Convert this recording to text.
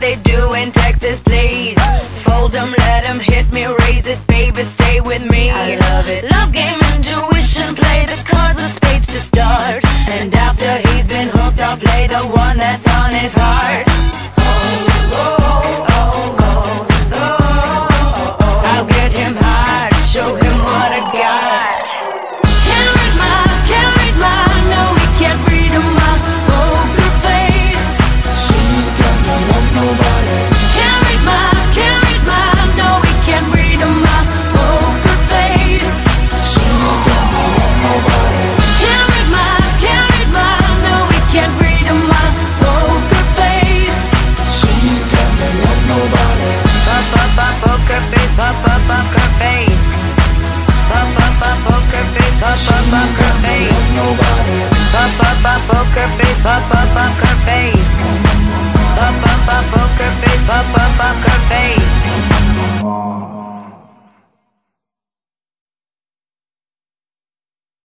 they do in Texas, please. Fold them, let them hit me, raise it, baby, stay with me. I love it. Love game, intuition, play the cards with spades to start. And after he's been hooked, I'll play the one that's on his heart. Poker face,